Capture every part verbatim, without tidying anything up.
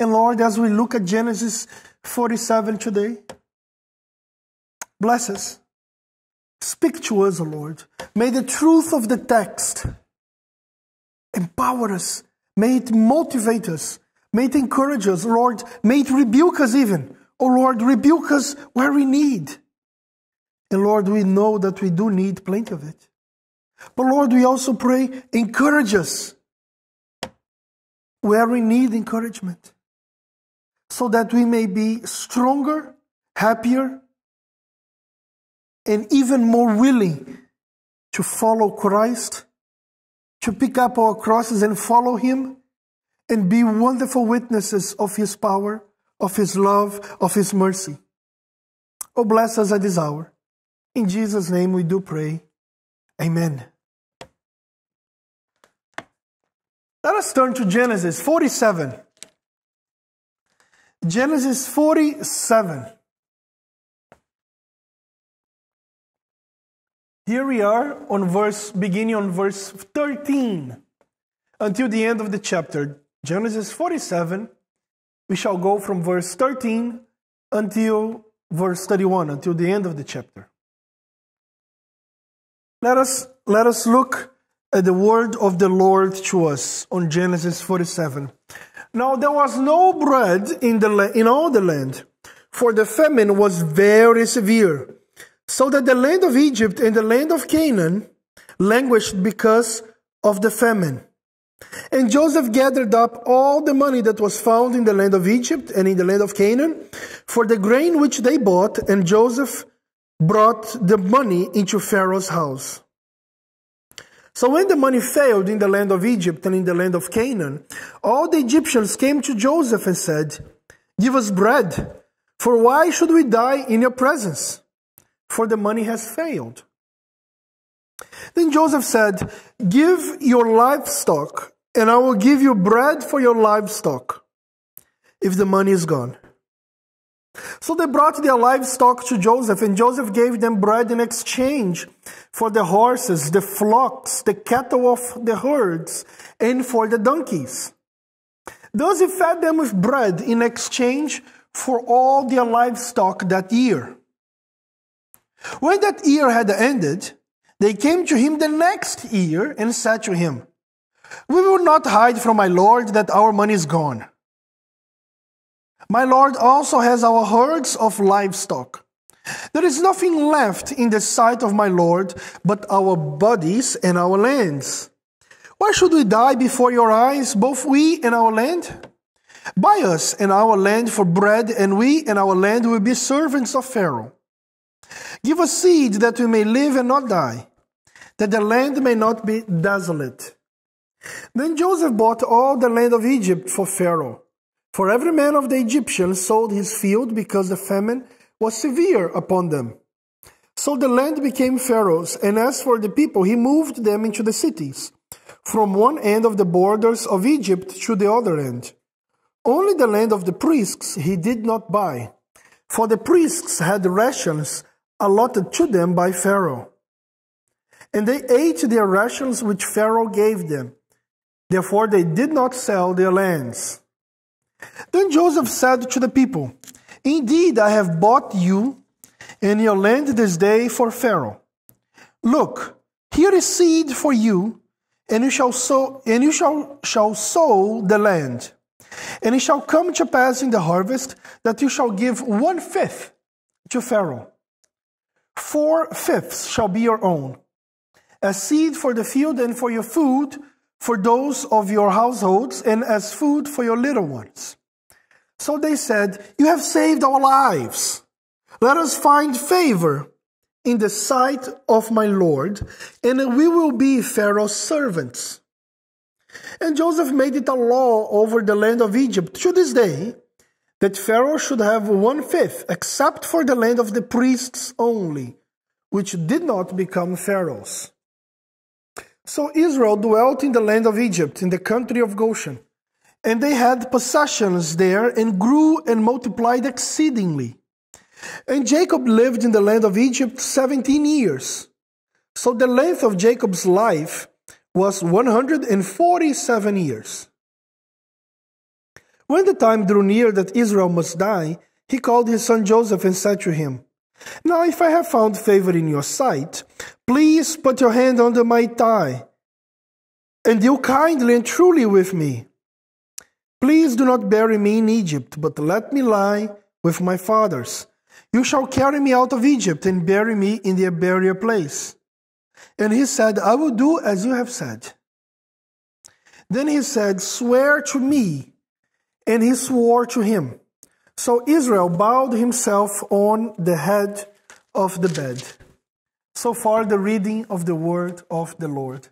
And Lord, as we look at Genesis forty-seven today, bless us. Speak to us, O Lord. May the truth of the text empower us. May it motivate us. May it encourage us, Lord. May it rebuke us even. Oh, Lord, rebuke us where we need. And, Lord, we know that we do need plenty of it. But, Lord, we also pray, encourage us where we need encouragement, so that we may be stronger, happier, and even more willing to follow Christ, to pick up our crosses and follow Him, and be wonderful witnesses of His power, of His love, of His mercy. Oh, bless us at this hour. In Jesus' name we do pray. Amen. Let us turn to Genesis forty-seven. Genesis forty-seven. Here we are on verse, beginning on verse thirteen until the end of the chapter. Genesis forty-seven, we shall go from verse thirteen until verse thirty-one, until the end of the chapter. Let us, let us look at the word of the Lord to us on Genesis forty-seven. Now there was no bread in, the, in all the land, for the famine was very severe, so that the land of Egypt and the land of Canaan languished because of the famine. And Joseph gathered up all the money that was found in the land of Egypt and in the land of Canaan, for the grain which they bought, and Joseph brought the money into Pharaoh's house. So when the money failed in the land of Egypt and in the land of Canaan, all the Egyptians came to Joseph and said, "Give us bread, for why should we die in your presence? For the money has failed." Then Joseph said, "Give your livestock, and I will give you bread for your livestock, if the money is gone." So they brought their livestock to Joseph, and Joseph gave them bread in exchange for the horses, the flocks, the cattle of the herds, and for the donkeys. Thus he fed them with bread in exchange for all their livestock that year. When that year had ended, they came to him the next year and said to him, "We will not hide from my lord that our money is gone. My lord also has our herds of livestock. There is nothing left in the sight of my lord but our bodies and our lands. Why should we die before your eyes, both we and our land? Buy us and our land for bread, and we and our land will be servants of Pharaoh. Give us seed that we may live and not die, that the land may not be desolate." Then Joseph bought all the land of Egypt for Pharaoh, for every man of the Egyptians sold his field, because the famine was severe upon them. So the land became Pharaoh's, and as for the people, he moved them into the cities, from one end of the borders of Egypt to the other end. Only the land of the priests he did not buy, for the priests had rations allotted to them by Pharaoh, and they ate their rations which Pharaoh gave them. Therefore they did not sell their lands. Then Joseph said to the people, "Indeed, I have bought you and your land this day for Pharaoh. Look, here is seed for you, and you shall sow, and you shall, shall sow the land. And it shall come to pass in the harvest that you shall give one-fifth to Pharaoh. Four-fifths shall be your own, as seed for the field and for your food, for those of your households, and as food for your little ones." So they said, "You have saved our lives. Let us find favor in the sight of my lord, and we will be Pharaoh's servants." And Joseph made it a law over the land of Egypt to this day, that Pharaoh should have one-fifth, except for the land of the priests only, which did not become Pharaoh's. So Israel dwelt in the land of Egypt, in the country of Goshen, and they had possessions there, and grew and multiplied exceedingly. And Jacob lived in the land of Egypt seventeen years. So the length of Jacob's life was one hundred forty-seven years. When the time drew near that Israel must die, he called his son Joseph and said to him, Now if I have found favor in your sight, please put your hand under my thigh, and deal kindly and truly with me. Please do not bury me in Egypt, but let me lie with my fathers. You shall carry me out of Egypt and bury me in their burial place. And he said, I will do as you have said. Then he said, Swear to me. And he swore to him. So Israel bowed himself on the head of the bed. So far the reading of the word of the Lord.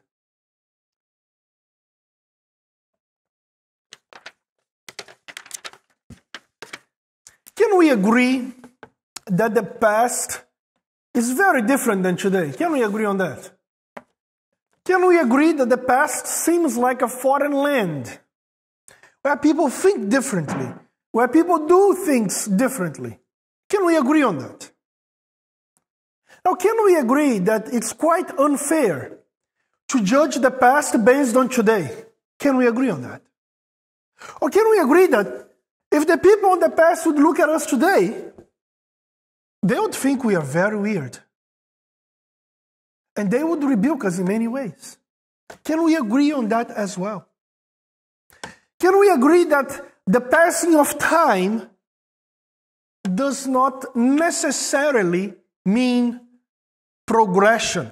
Can we agree that the past is very different than today? Can we agree on that? Can we agree that the past seems like a foreign land, where people think differently, where people do things differently? Can we agree on that? Now, can we agree that it's quite unfair to judge the past based on today? Can we agree on that? Or can we agree that if the people in the past would look at us today, they would think we are very weird, and they would rebuke us in many ways? Can we agree on that as well? Can we agree that the passing of time does not necessarily mean progression?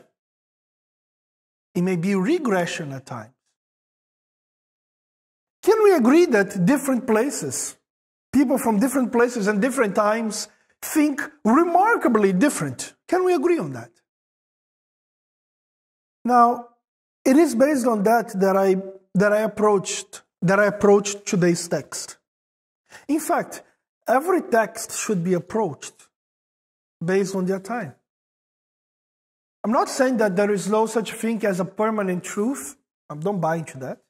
It may be regression at times. Can we agree that different places, people from different places and different times, think remarkably different? Can we agree on that? Now, it is based on that that I, that I approached that I approached today's text. In fact, every text should be approached based on their time. I'm not saying that there is no such thing as a permanent truth. I don't buy into that.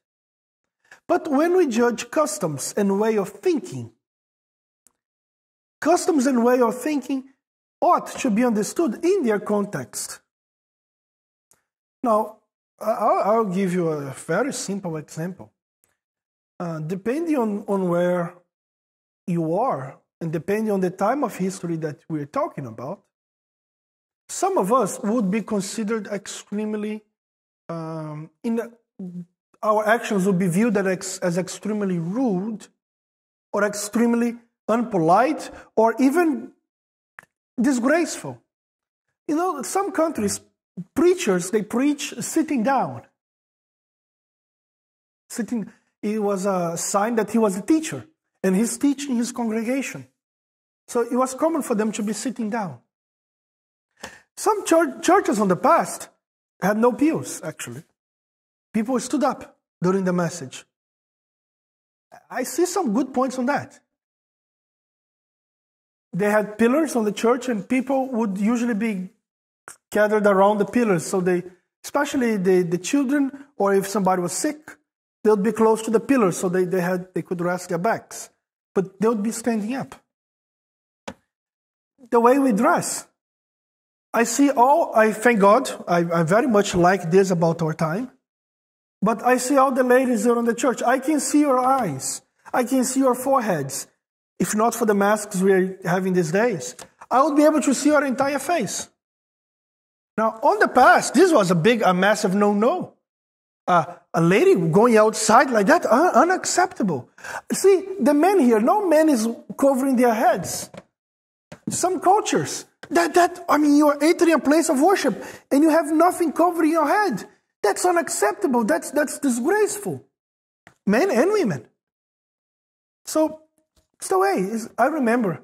But when we judge customs and way of thinking, customs and way of thinking ought to be understood in their context. Now, I'll give you a very simple example. Uh, depending on, on where you are, and depending on the time of history that we're talking about, some of us would be considered extremely, um, in a, our actions would be viewed as, as extremely rude, or extremely unpolite, or even disgraceful. You know, some countries, preachers, they preach sitting down. Sitting It was a sign that he was a teacher, and he's teaching his congregation. So it was common for them to be sitting down. Some church, churches in the past had no pews, actually. People stood up during the message. I see some good points on that. They had pillars on the church, and people would usually be gathered around the pillars. So they, especially the, the children, or if somebody was sick, they would be close to the pillar, so they, they, had, they could rest their backs. But they would be standing up. The way we dress. I see all, I thank God, I, I very much like this about our time. But I see all the ladies there in the church. I can see your eyes. I can see your foreheads. If not for the masks we're having these days, I would be able to see your entire face. Now, on the past, this was a big, a massive no-no. Uh, a lady going outside like that, uh, unacceptable. See, the men here, no man is covering their heads. Some cultures, that, that I mean, you are entering a place of worship and you have nothing covering your head. That's unacceptable. That's, that's disgraceful. Men and women. So, it's the way. It's, I remember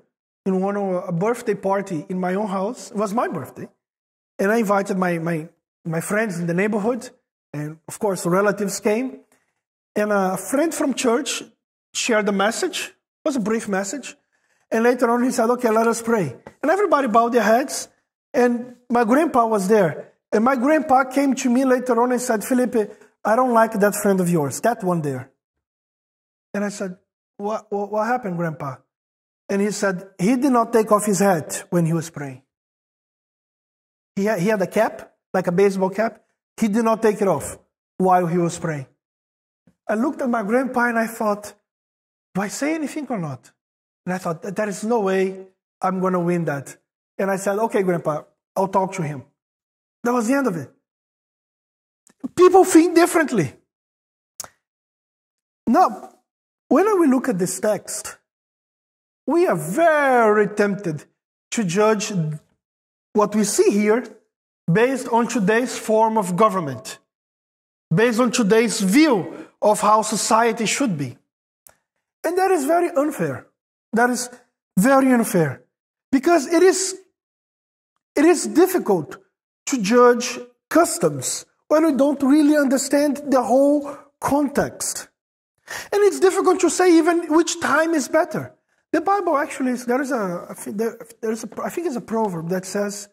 in one a birthday party in my own house. It was my birthday. And I invited my, my, my friends in the neighborhood. And, of course, relatives came. And a friend from church shared the message. It was a brief message. And later on, he said, okay, let us pray. And everybody bowed their heads. And my grandpa was there. And my grandpa came to me later on and said, Felipe, I don't like that friend of yours, that one there. And I said, what, what, what happened, grandpa? And he said, he did not take off his hat when he was praying. He had, he had a cap, like a baseball cap. He did not take it off while he was praying. I looked at my grandpa and I thought, do I say anything or not? And I thought, there is no way I'm going to win that. And I said, okay, Grandpa, I'll talk to him. That was the end of it. People think differently. Now, when we look at this text, we are very tempted to judge what we see here based on today's form of government, based on today's view of how society should be. And that is very unfair. That is very unfair, because it is, it is difficult to judge customs when we don't really understand the whole context. And it's difficult to say even which time is better. The Bible actually, is, there is a, I think, there, there's a, I think it's a proverb that says,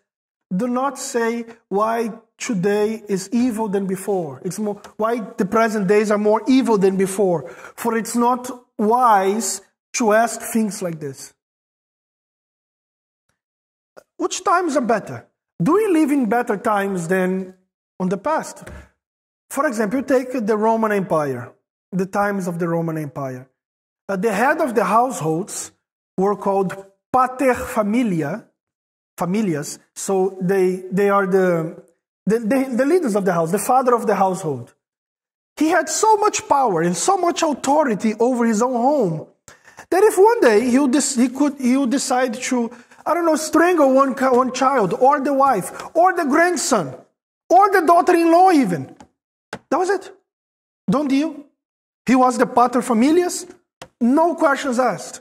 do not say why today is evil than before. It's more, why the present days are more evil than before. For it's not wise to ask things like this. Which times are better? Do we live in better times than on the past? For example, you take the Roman Empire, the times of the Roman Empire. Uh, the head of the households were called pater familia, familias, so they, they are the, the, the, the leaders of the house, the father of the household. He had so much power and so much authority over his own home that if one day he'll he could he'll decide to, I don't know, strangle one, one child, or the wife, or the grandson, or the daughter-in-law even. That was it. Don't deal. He was the pater familias, no questions asked.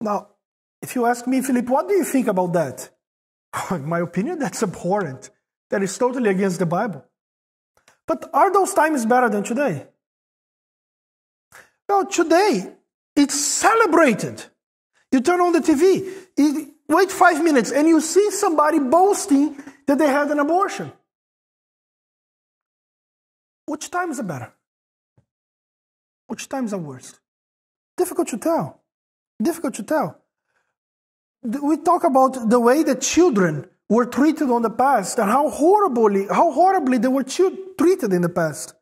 Now, if you ask me, Philip, what do you think about that? In my opinion, that's abhorrent. That is totally against the Bible. But are those times better than today? Well, today, it's celebrated. You turn on the T V, you wait five minutes, and you see somebody boasting that they had an abortion. Which times are better? Which times are worse? Difficult to tell. Difficult to tell. We talk about the way that children were treated in the past and how horribly, how horribly they were treated in the past.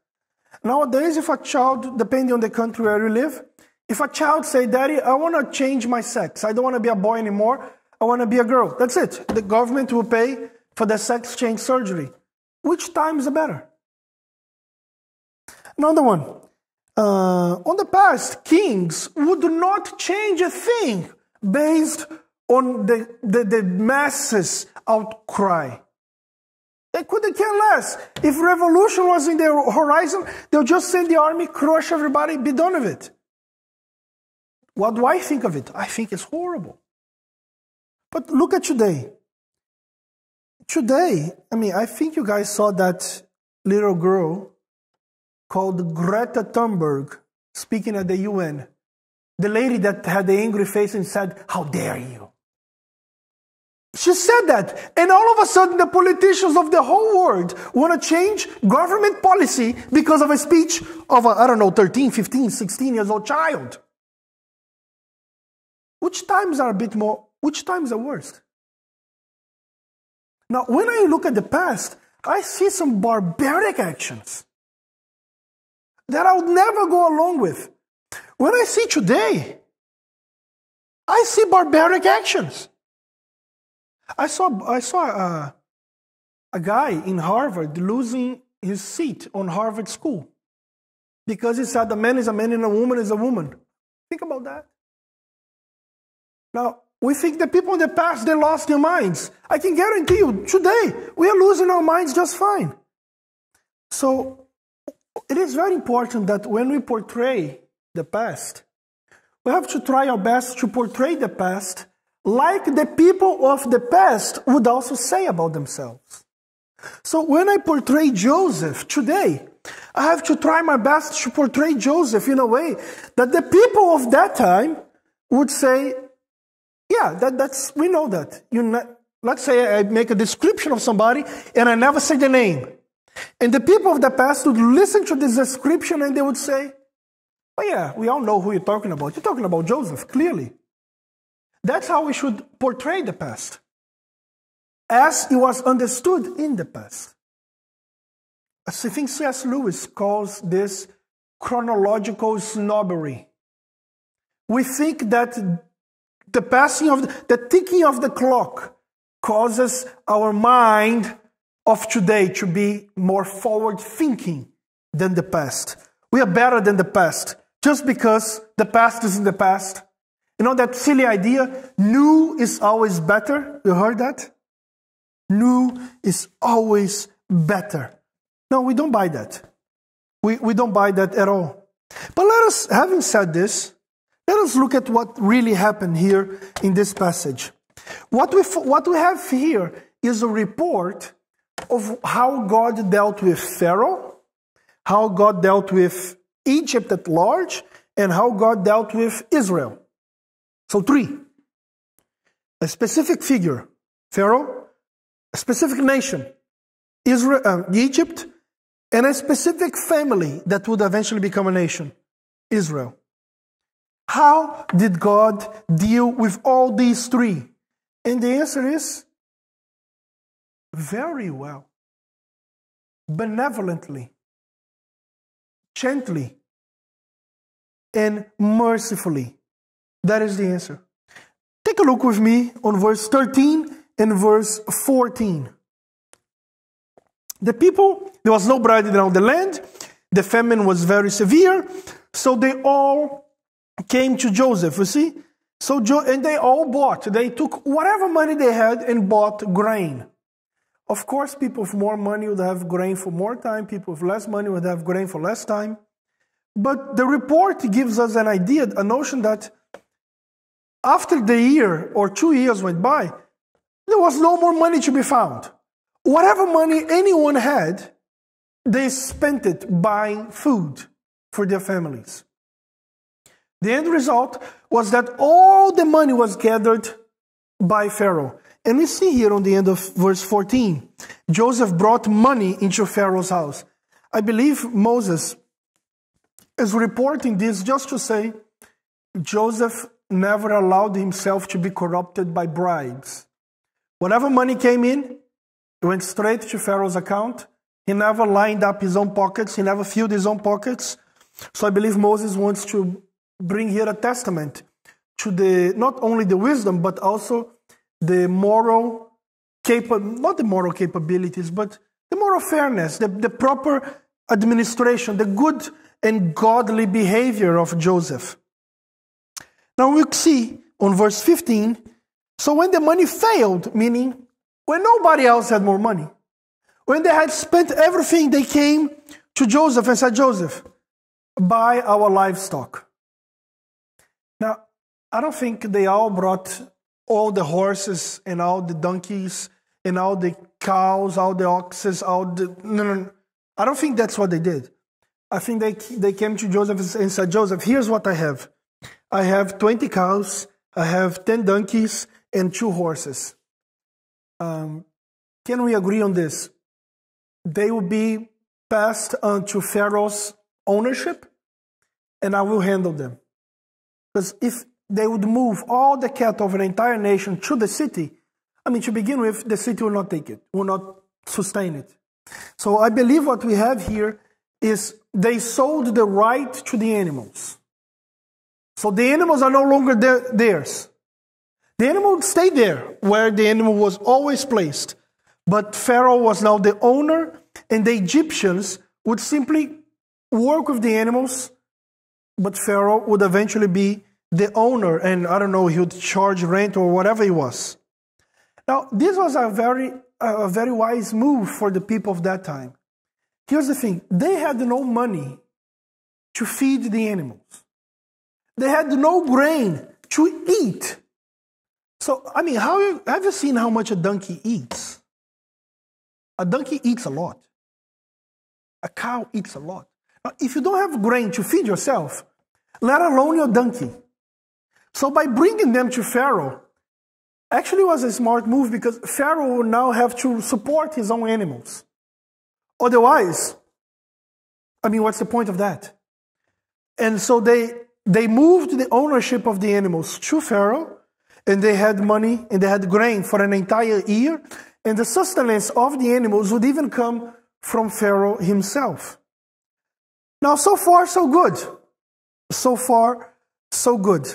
Nowadays, if a child, depending on the country where you live, if a child say, Daddy, I want to change my sex. I don't want to be a boy anymore. I want to be a girl. That's it. The government will pay for the sex change surgery. Which times are better? Another one. Uh, on the past, kings would not change a thing based on the, the, the masses' outcry. They couldn't care less. If revolution was in their horizon, they'll just send the army, crush everybody, be done with it. What do I think of it? I think it's horrible. But look at today. Today, I mean, I think you guys saw that little girl called Greta Thunberg speaking at the U N. The lady that had the angry face and said, how dare you? She said that, and all of a sudden the politicians of the whole world want to change government policy because of a speech of a, I don't know, thirteen, fifteen, sixteen years old child. Which times are a bit more, which times are worse? Now, when I look at the past, I see some barbaric actions that I would never go along with. When I see today, I see barbaric actions. I saw, I saw a, a guy in Harvard losing his seat on Harvard School because he said a man is a man and a woman is a woman. Think about that. Now, we think that people in the past, they lost their minds. I can guarantee you, today, we are losing our minds just fine. So, it is very important that when we portray the past, we have to try our best to portray the past like the people of the past would also say about themselves. So when I portray Joseph today, I have to try my best to portray Joseph in a way that the people of that time would say, yeah, that, that's, we know that. You not, let's say I make a description of somebody and I never say the name. And the people of the past would listen to this description and they would say, oh yeah, we all know who you're talking about. You're talking about Joseph, clearly. That's how we should portray the past, as it was understood in the past. I think C S Lewis calls this chronological snobbery. We think that the passing of the, the ticking of the clock causes our mind of today to be more forward-thinking than the past. We are better than the past, just because the past is in the past. You know that silly idea, new is always better? You heard that? New is always better. No, we don't buy that. We, we don't buy that at all. But let us, having said this, let us look at what really happened here in this passage. What we, what we have here is a report of how God dealt with Pharaoh, how God dealt with Egypt at large, and how God dealt with Israel. So three, a specific figure, Pharaoh, a specific nation, Israel, uh, Egypt, and a specific family that would eventually become a nation, Israel. How did God deal with all these three? And the answer is very well, benevolently, gently, and mercifully. That is the answer. Take a look with me on verse thirteen and verse fourteen. The people, there was no bread around the land. The famine was very severe. So they all came to Joseph, you see. So jo and they all bought. They took whatever money they had and bought grain. Of course, people with more money would have grain for more time. People with less money would have grain for less time. But the report gives us an idea, a notion that after the year or two years went by, there was no more money to be found. Whatever money anyone had, they spent it buying food for their families. The end result was that all the money was gathered by Pharaoh. And we see here on the end of verse fourteen, Joseph brought money into Pharaoh's house. I believe Moses is reporting this just to say, Joseph never allowed himself to be corrupted by bribes. Whatever money came in, it went straight to Pharaoh's account. He never lined up his own pockets. He never filled his own pockets. So I believe Moses wants to bring here a testament to the not only the wisdom, but also the moral, capa not the moral capabilities, but the moral fairness, the, the proper administration, the good and godly behavior of Joseph. Now we see on verse fifteen, so when the money failed, meaning when nobody else had more money, when they had spent everything, they came to Joseph and said, Joseph, buy our livestock. Now, I don't think they all brought all the horses and all the donkeys and all the cows, all the oxes, all the... No, no, no. I don't think that's what they did. I think they, they came to Joseph and said, Joseph, here's what I have. I have twenty cows, I have ten donkeys and two horses. Um, can we agree on this? They will be passed on to Pharaoh's ownership, and I will handle them. Because if they would move all the cattle of an entire nation to the city, I mean, to begin with, the city will not take it, will not sustain it. So I believe what we have here is they sold the right to the animals. So the animals are no longer their, theirs. The animal stayed there, where the animal was always placed. But Pharaoh was now the owner, and the Egyptians would simply work with the animals, but Pharaoh would eventually be the owner, and I don't know, he would charge rent or whatever he was. Now, this was a very, a very wise move for the people of that time. Here's the thing, they had no money to feed the animals. They had no grain to eat. So, I mean, how you, have you seen how much a donkey eats? A donkey eats a lot. A cow eats a lot. Now, if you don't have grain to feed yourself, let alone your donkey. So by bringing them to Pharaoh, actually was a smart move because Pharaoh will now have to support his own animals. Otherwise, I mean, what's the point of that? And so they, they moved the ownership of the animals to Pharaoh, and they had money, and they had grain for an entire year, and the sustenance of the animals would even come from Pharaoh himself. Now, so far, so good. So far, so good.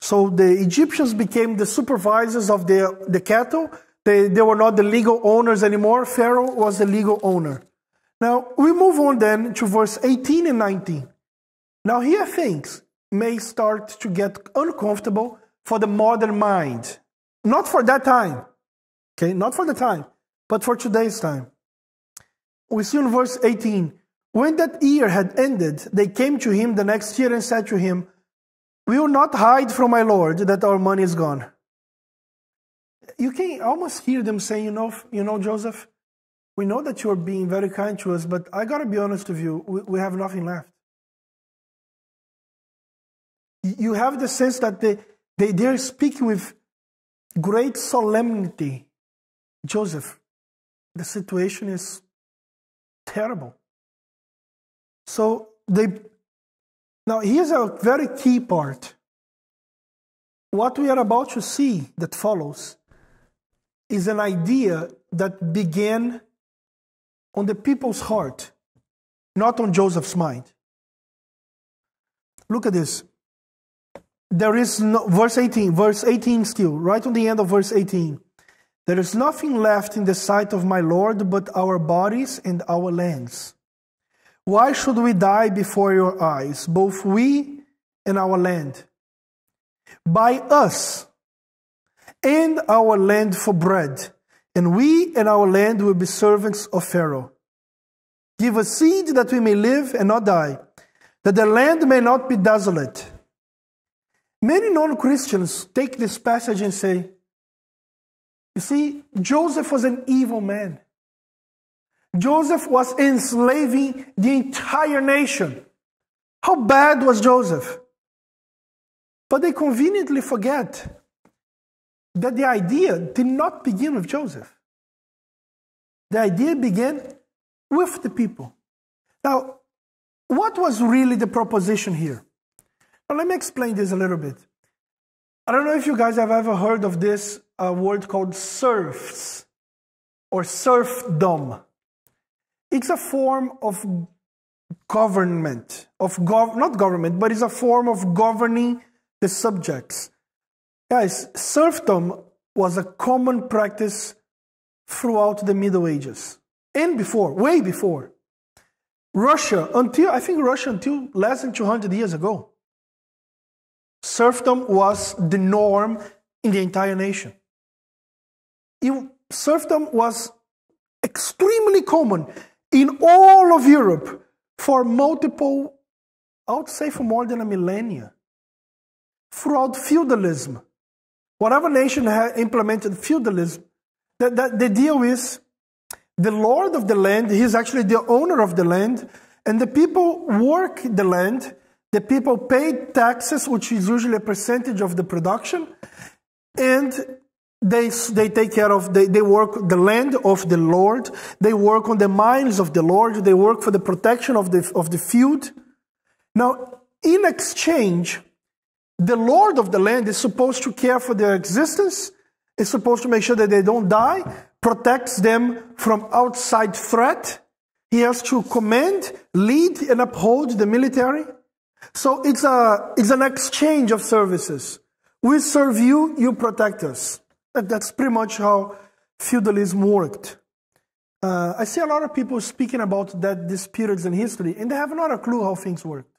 So the Egyptians became the supervisors of the, the cattle. They, they were not the legal owners anymore. Pharaoh was the legal owner. Now, we move on then to verse eighteen and nineteen. Now here things may start to get uncomfortable for the modern mind. Not for that time. Okay, not for the time, but for today's time. We see in verse eighteen, when that year had ended, they came to him the next year and said to him, "We will not hide from my Lord that our money is gone." You can almost hear them saying, you know, you know, Joseph, we know that you are being very kind to us, but I got to be honest with you, we, we have nothing left. You have the sense that they, they, they are speaking with great solemnity. Joseph, the situation is terrible. So they, now here's a very key part. What we are about to see that follows is an idea that began on the people's heart, not on Joseph's mind. Look at this. There is no, verse eighteen, verse eighteen still, right on the end of verse eighteen. There is nothing left in the sight of my Lord but our bodies and our lands. Why should we die before your eyes, both we and our land? Buy us and our land for bread, and we and our land will be servants of Pharaoh. Give us seed that we may live and not die, that the land may not be desolate. Many non-Christians take this passage and say, you see, Joseph was an evil man. Joseph was enslaving the entire nation. How bad was Joseph? But they conveniently forget that the idea did not begin with Joseph. The idea began with the people. Now, what was really the proposition here? Now, let me explain this a little bit. I don't know if you guys have ever heard of this a word called serfs or serfdom. It's a form of government, of gov not government, but it's a form of governing the subjects. Guys, serfdom was a common practice throughout the Middle Ages and before, way before. Russia, until I think Russia until less than two hundred years ago, serfdom was the norm in the entire nation. It, serfdom was extremely common in all of Europe for multiple, I would say for more than a millennia. Throughout feudalism, whatever nation had implemented feudalism, that, that the deal is the lord of the land, he's actually the owner of the land, and the people work the land, the people pay taxes, which is usually a percentage of the production, and they, they take care of, they, they work the land of the Lord, they work on the mines of the Lord, they work for the protection of the, of the field. Now, in exchange, the Lord of the land is supposed to care for their existence, is supposed to make sure that they don't die, protects them from outside threat. He has to command, lead, and uphold the military. So it's, a, it's an exchange of services. We serve you, you protect us. And that's pretty much how feudalism worked. Uh, I see a lot of people speaking about that, these periods in history, and they have not a clue how things worked.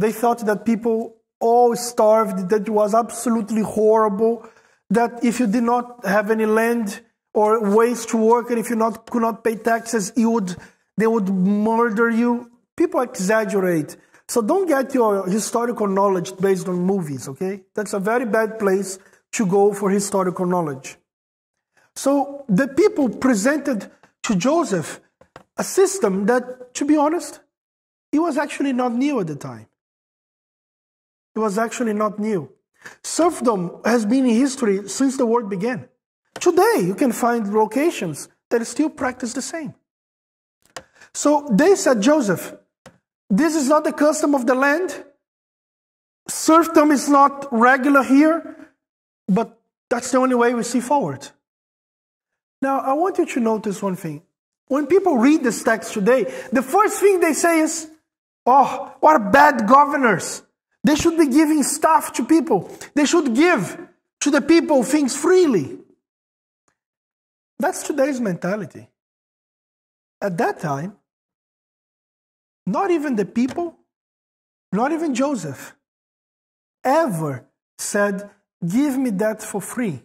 They thought that people all starved, that it was absolutely horrible, that if you did not have any land or ways to work, and if you not, could not pay taxes, you would, they would murder you. People exaggerate. So don't get your historical knowledge based on movies, okay? That's a very bad place to go for historical knowledge. So the people presented to Joseph a system that, to be honest, it was actually not new at the time. It was actually not new. Serfdom has been in history since the world began. Today, you can find locations that still practice the same. So they said, Joseph, this is not the custom of the land. Serfdom is not regular here, but that's the only way we see forward. Now, I want you to notice one thing. When people read this text today, the first thing they say is, Oh, what bad governors. They should be giving stuff to people. They should give to the people things freely. That's today's mentality. At that time, not even the people, not even Joseph, ever said, give me that for free,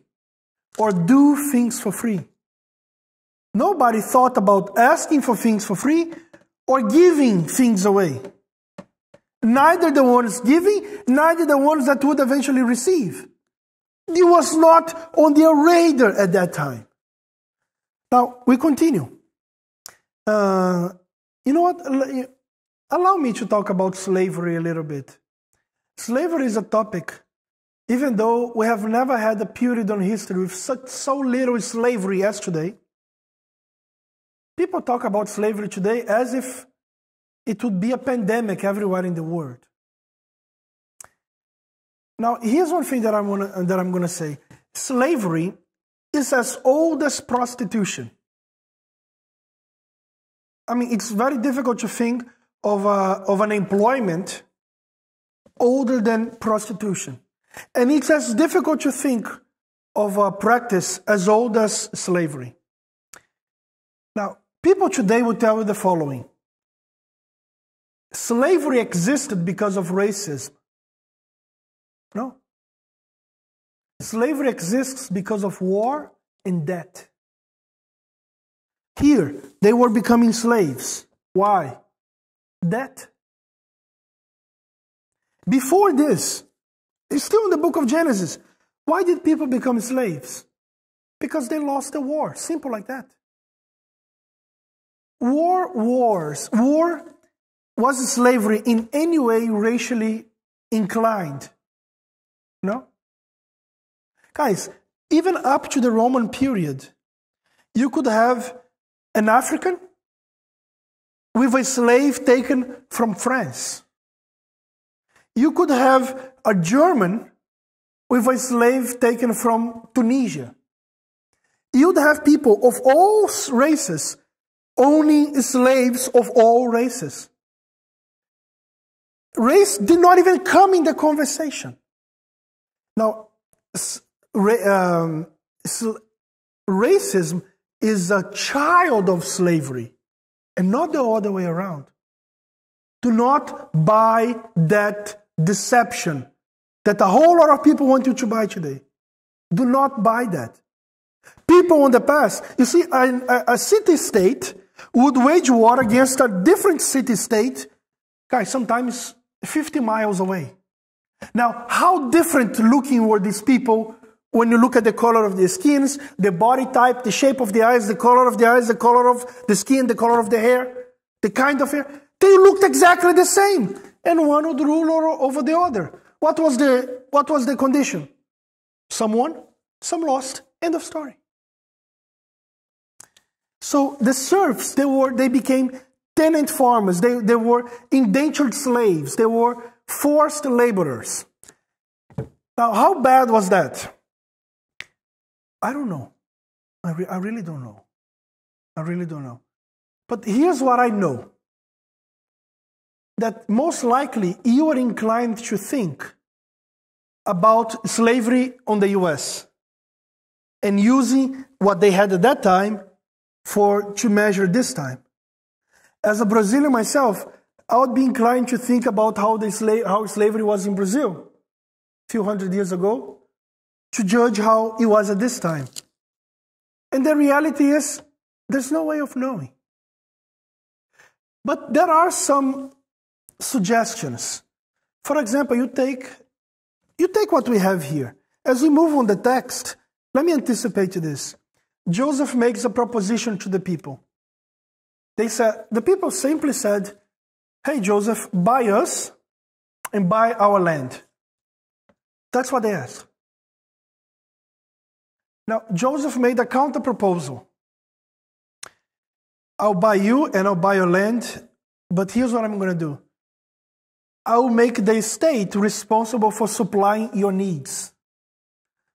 or do things for free. Nobody thought about asking for things for free or giving things away. Neither the ones giving, neither the ones that would eventually receive. It was not on their radar at that time. Now, we continue. Uh, you know what? Allow me to talk about slavery a little bit. Slavery is a topic, even though we have never had a period in history with such, so little slavery as today. People talk about slavery today as if it would be a pandemic everywhere in the world. Now, here's one thing that I'm gonna, that I'm gonna say. Slavery is as old as prostitution. I mean, it's very difficult to think of, a, of an employment older than prostitution. And it's as difficult to think of a practice as old as slavery. Now, people today will tell you the following. Slavery existed because of racism. No. Slavery exists because of war and debt. Here, they were becoming slaves. Why? Debt. Before this, it's still in the book of Genesis. Why did people become slaves? Because they lost the war. Simple like that. War, wars. War was slavery in any way racially inclined? No? Guys, even up to the Roman period, you could have an African with a slave taken from France. You could have a German with a slave taken from Tunisia. You'd have people of all races owning slaves of all races. Race did not even come in the conversation. Now, um, racism is a child of slavery and not the other way around. Do not buy that deception that a whole lot of people want you to buy today. Do not buy that. People in the past, you see, a, a city-state would wage war against a different city-state, guys, sometimes fifty miles away. Now, how different looking were these people when you look at the color of their skins, the body type, the shape of the eyes, the color of the eyes, the color of the skin, the color of the hair, the kind of hair. They looked exactly the same, and one would rule over the other. What was the, what was the condition? Some won, some lost. End of story. So the serfs, they were, they became tenant farmers. They, they were indentured slaves. They were forced laborers. Now, how bad was that? I don't know. I, re I really don't know. I really don't know. But here's what I know. That most likely you are inclined to think about slavery on the U S and using what they had at that time for to measure this time. As a Brazilian myself, I would be inclined to think about how, the sla how slavery was in Brazil a few hundred years ago, to judge how it was at this time. And the reality is, there's no way of knowing. But there are some suggestions. For example, you take, you take what we have here. As we move on the text, let me anticipate this. Joseph makes a proposition to the people. They said, the people simply said, hey, Joseph, buy us and buy our land. That's what they asked. Now, Joseph made a counter-proposal. I'll buy you and I'll buy your land, but here's what I'm going to do. I'll make the state responsible for supplying your needs.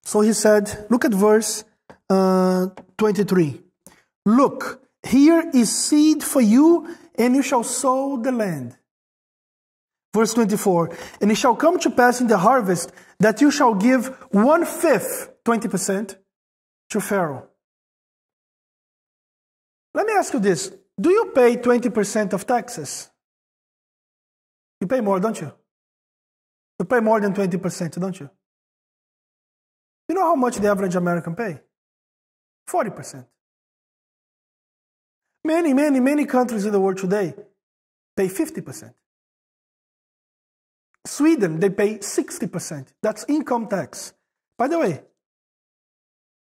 So he said, look at verse uh, twenty-three. Look, here is seed for you, and you shall sow the land. Verse twenty-four, and it shall come to pass in the harvest that you shall give one-fifth, twenty percent, to Pharaoh. Let me ask you this. Do you pay twenty percent of taxes? You pay more, don't you? You pay more than twenty percent, don't you? You know how much the average American pay? forty percent. Many, many, many countries in the world today pay fifty percent. Sweden, they pay sixty percent. That's income tax. By the way,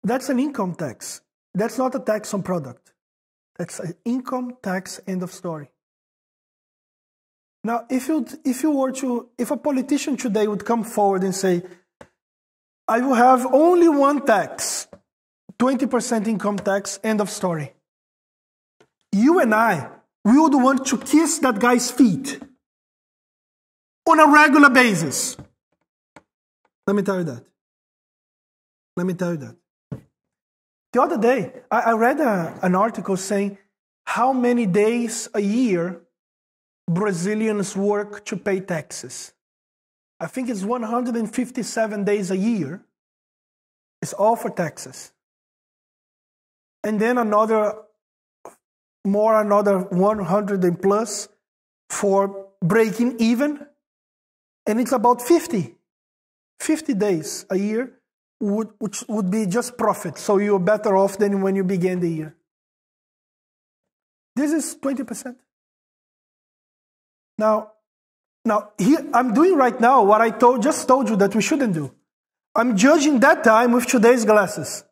that's an income tax. That's not a tax on product. That's an income tax, end of story. Now, if you if you were to, if a politician today would come forward and say, I will have only one tax, twenty percent income tax, end of story. You and I, we would want to kiss that guy's feet on a regular basis. Let me tell you that. Let me tell you that. The other day, I, I read a, an article saying how many days a year Brazilians work to pay taxes. I think it's one hundred fifty-seven days a year. It's all for taxes. And then another, more another one hundred and plus for breaking even. And it's about fifty, fifty days a year, would, which would be just profit. So you're better off than when you began the year. This is twenty percent. Now, now here, I'm doing right now what I told, just told you that we shouldn't do. I'm judging that time with today's glasses.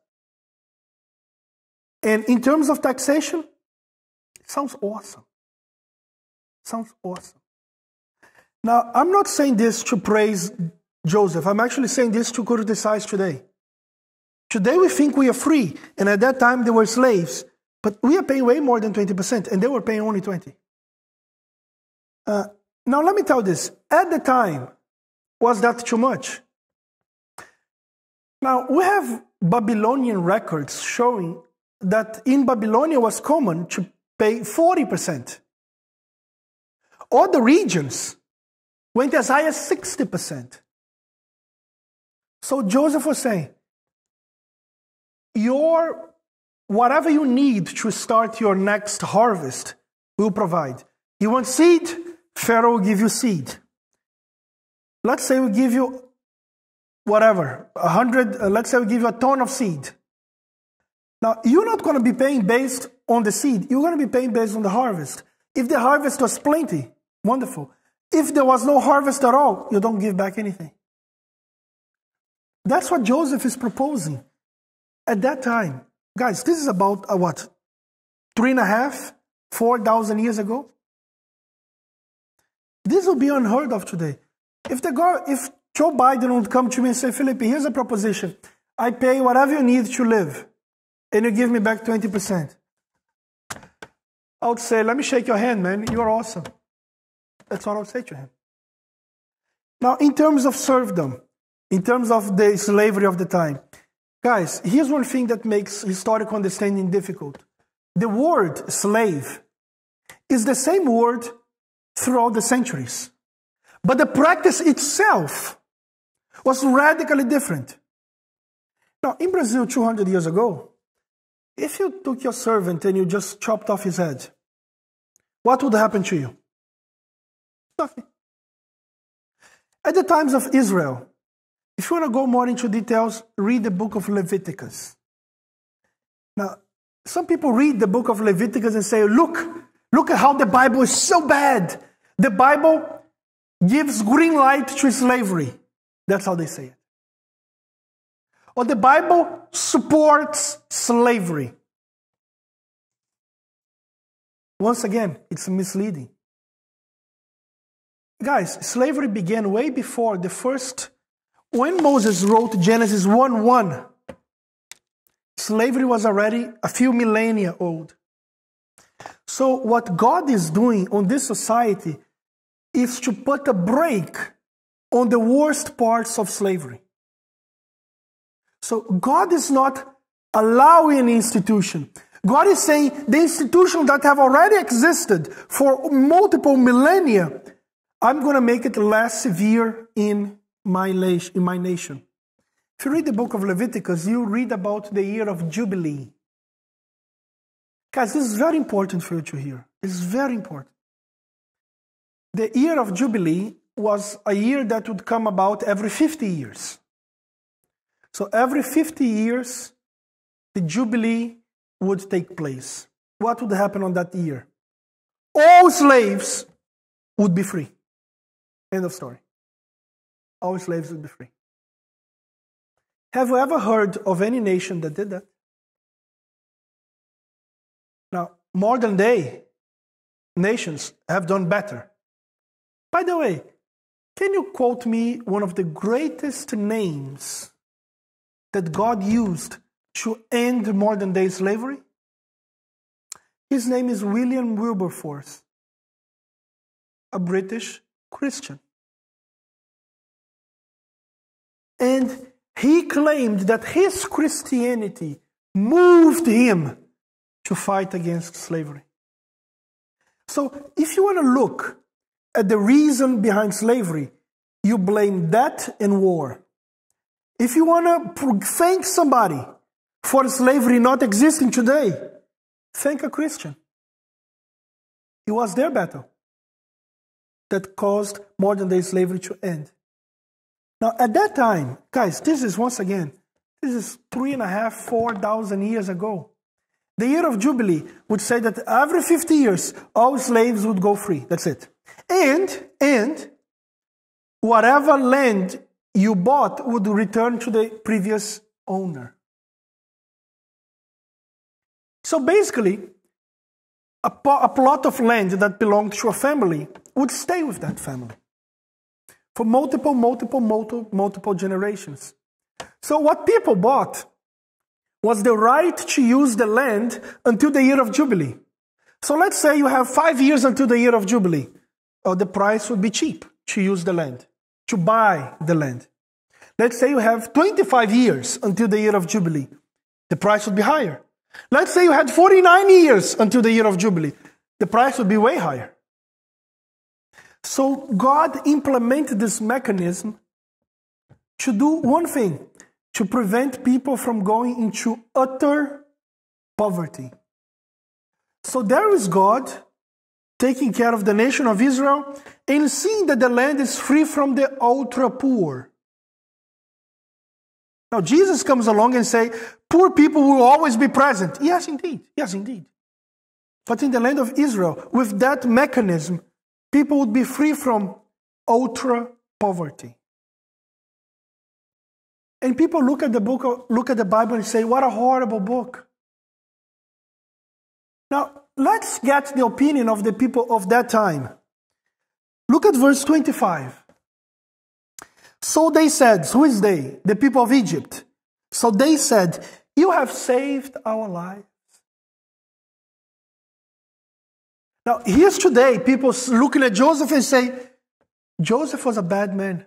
And in terms of taxation, it sounds awesome. It sounds awesome. Now, I'm not saying this to praise Joseph. I'm actually saying this to criticize today. Today we think we are free, and at that time they were slaves, but we are paying way more than twenty percent, and they were paying only twenty percent. Uh, now, let me tell you this. At the time, was that too much? Now, we have Babylonian records showing that in Babylonia it was common to pay forty percent. Other regions went as high as sixty percent. So Joseph was saying, your, whatever you need to start your next harvest, we'll provide. You want seed? Pharaoh will give you seed. Let's say we give you whatever, a hundred, uh, let's say we give you a ton of seed. Now, you're not going to be paying based on the seed. You're going to be paying based on the harvest. If the harvest was plenty, wonderful. If there was no harvest at all, you don't give back anything. That's what Joseph is proposing at that time. Guys, this is about, uh, what, three and a half, four thousand years ago? This would be unheard of today. If, the girl, if Joe Biden would come to me and say, Felipe, here's a proposition. I pay whatever you need to live, and you give me back twenty percent. I would say, let me shake your hand, man. You're awesome. That's what I would say to him. Now, in terms of serfdom, in terms of the slavery of the time, guys, here's one thing that makes historical understanding difficult. The word slave is the same word throughout the centuries, but the practice itself was radically different. Now, in Brazil, two hundred years ago, if you took your servant and you just chopped off his head, what would happen to you? Nothing. At the times of Israel, if you want to go more into details, read the book of Leviticus. Now, some people read the book of Leviticus and say, look, look at how the Bible is so bad. The Bible gives green light to slavery. That's how they say it. Or the Bible supports slavery. Once again, it's misleading. Guys, slavery began way before the first. When Moses wrote Genesis one one, slavery was already a few millennia old. So what God is doing on this society is to put a brake on the worst parts of slavery. So God is not allowing an institution. God is saying the institutions that have already existed for multiple millennia I'm going to make it less severe in my nation. If you read the book of Leviticus, you read about the year of Jubilee. Guys, this is very important for you to hear. It's very important. The year of Jubilee was a year that would come about every fifty years. So every fifty years, the Jubilee would take place. What would happen on that year? All slaves would be free. End of story. All slaves would be free. Have you ever heard of any nation that did that? Now, modern day nations have done better. By the way, can you quote me one of the greatest names that God used to end modern day slavery? His name is William Wilberforce, a British Christian. And he claimed that his Christianity moved him to fight against slavery. So if you want to look at the reason behind slavery, you blame that and war. If you want to thank somebody for slavery not existing today, thank a Christian. It was their battle that caused modern day slavery to end. Now, at that time, guys, this is once again, this is three and a half, four thousand years ago. The year of Jubilee would say that every fifty years, all slaves would go free. That's it. And, and whatever land you bought would return to the previous owner. So basically, a, a plot of land that belonged to a family would stay with that family for multiple, multiple, multiple, multiple generations. So what people bought was the right to use the land until the year of Jubilee. So let's say you have five years until the year of Jubilee. Oh, the price would be cheap to use the land, to buy the land. Let's say you have twenty-five years until the year of Jubilee. The price would be higher. Let's say you had forty-nine years until the year of Jubilee. The price would be way higher. So God implemented this mechanism to do one thing, to prevent people from going into utter poverty. So there is God taking care of the nation of Israel and seeing that the land is free from the ultra poor. Now Jesus comes along and says, poor people will always be present. Yes, indeed. Yes, indeed. But in the land of Israel, with that mechanism, people would be free from ultra poverty. And people look at the book, look at the Bible and say, what a horrible book. Now, let's get the opinion of the people of that time. Look at verse twenty-five. So they said, who is they? The people of Egypt. So they said, you have saved our lives. Now, here's today, people looking at Joseph and say, Joseph was a bad man.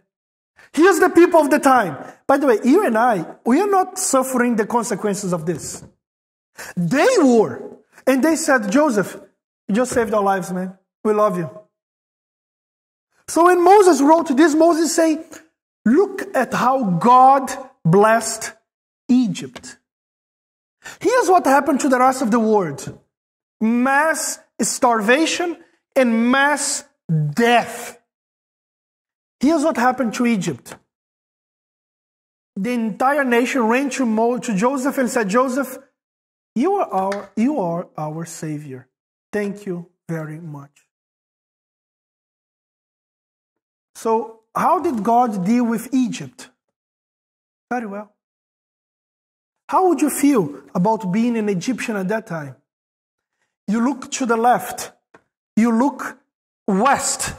Here's the people of the time. By the way, you and I, we are not suffering the consequences of this. They were. And they said, Joseph, you just saved our lives, man. We love you. So when Moses wrote this, Moses said, look at how God blessed Egypt. Here's what happened to the rest of the world. Mass starvation and mass death. Here's what happened to Egypt. The entire nation ran to, Mo, to Joseph and said, Joseph, you are, our, you are our savior. Thank you very much. So how did God deal with Egypt? Very well. How would you feel about being an Egyptian at that time? You look to the left, you look west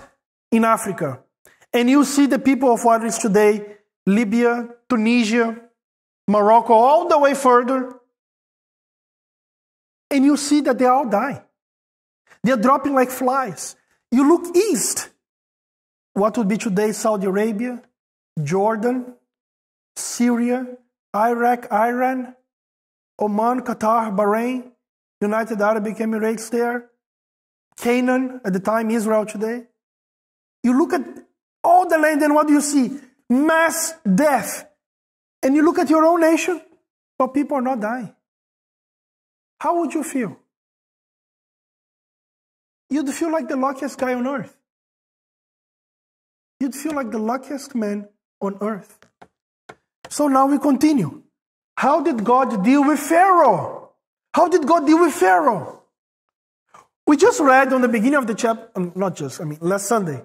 in Africa, and you see the people of what is today Libya, Tunisia, Morocco, all the way further. And you see that they all die. They're dropping like flies. You look east. What would be today Saudi Arabia, Jordan, Syria, Iraq, Iran, Oman, Qatar, Bahrain, United Arab Emirates there, Canaan, at the time Israel today. You look at all the land and what do you see? Mass death. And you look at your own nation, but people are not dying. How would you feel? You'd feel like the luckiest guy on earth. You'd feel like the luckiest man on earth. So now we continue. How did God deal with Pharaoh? How did God deal with Pharaoh? We just read on the beginning of the chapter, not just, I mean, last Sunday,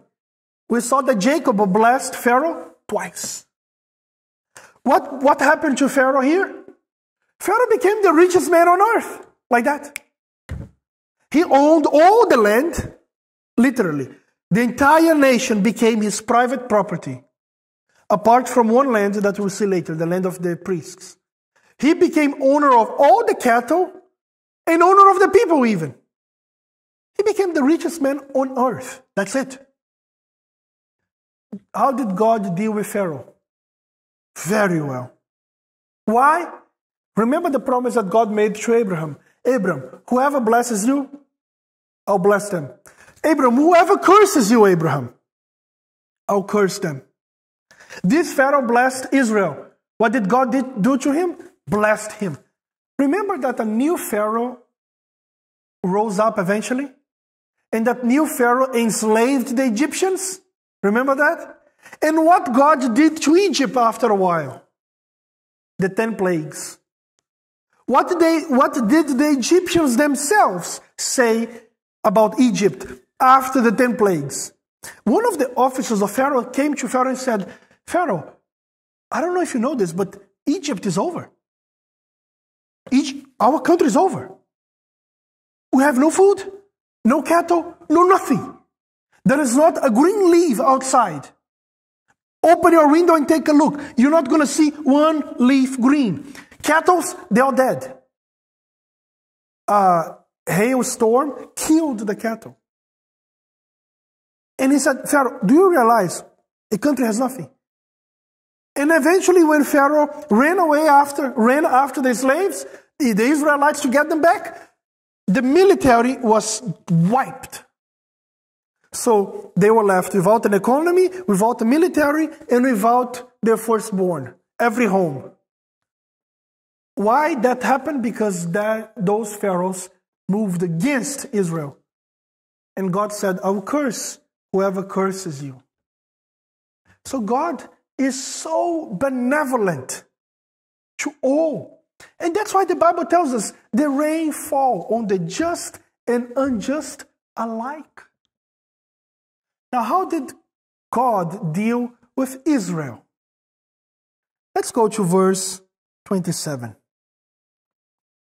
we saw that Jacob blessed Pharaoh twice. What, what happened to Pharaoh here? Pharaoh became the richest man on earth, like that. He owned all the land, literally. The entire nation became his private property, apart from one land that we'll see later, the land of the priests. He became owner of all the cattle and owner of the people even. He became the richest man on earth. That's it. How did God deal with Pharaoh? Very well. Why? Remember the promise that God made to Abraham. Abram, whoever blesses you, I'll bless them. Abram, whoever curses you, Abraham, I'll curse them. This Pharaoh blessed Israel. What did God did, do to him? Blessed him. Remember that a new Pharaoh rose up eventually? And that new Pharaoh enslaved the Egyptians? Remember that? And what God did to Egypt after a while? The ten plagues. What did they, what did the Egyptians themselves say about Egypt after the ten plagues? One of the officers of Pharaoh came to Pharaoh and said, Pharaoh, I don't know if you know this, but Egypt is over. Egypt, our country is over. We have no food, no cattle, no nothing. There is not a green leaf outside. Open your window and take a look. You're not going to see one leaf green. Cattle, they are dead. Uh, hailstorm killed the cattle. And he said, Pharaoh, do you realize the country has nothing? And eventually when Pharaoh ran away after, ran after the slaves, the Israelites to get them back, the military was wiped. So they were left without an economy, without a military, and without their firstborn, every home. Why that happened? Because that, those pharaohs moved against Israel. And God said, I will curse whoever curses you. So God is so benevolent to all. And that's why the Bible tells us the rain falls on the just and unjust alike. Now, how did God deal with Israel? Let's go to verse twenty-seven.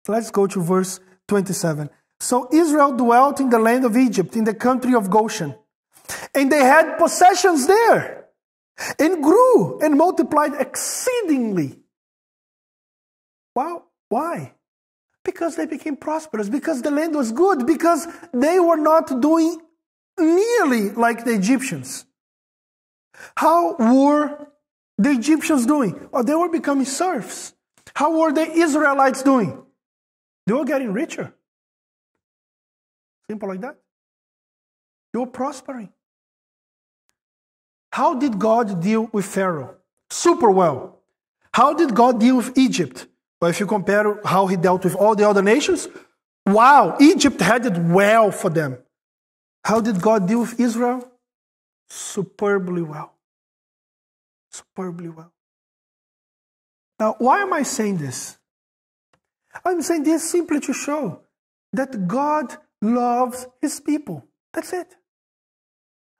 Let's go to verse twenty-seven. So Israel dwelt in the land of Egypt, in the country of Goshen. And they had possessions there, and grew and multiplied exceedingly. Wow, why? Because they became prosperous, because the land was good, because they were not doing nearly like the Egyptians. How were the Egyptians doing? Well, they were becoming serfs. How were the Israelites doing? They were getting richer. Simple like that. They were prospering. How did God deal with Pharaoh? Super well. How did God deal with Egypt? Well, if you compare how he dealt with all the other nations, wow, Egypt had it well for them. How did God deal with Israel? Superbly well. Superbly well. Now, why am I saying this? I'm saying this simply to show that God loves his people. That's it.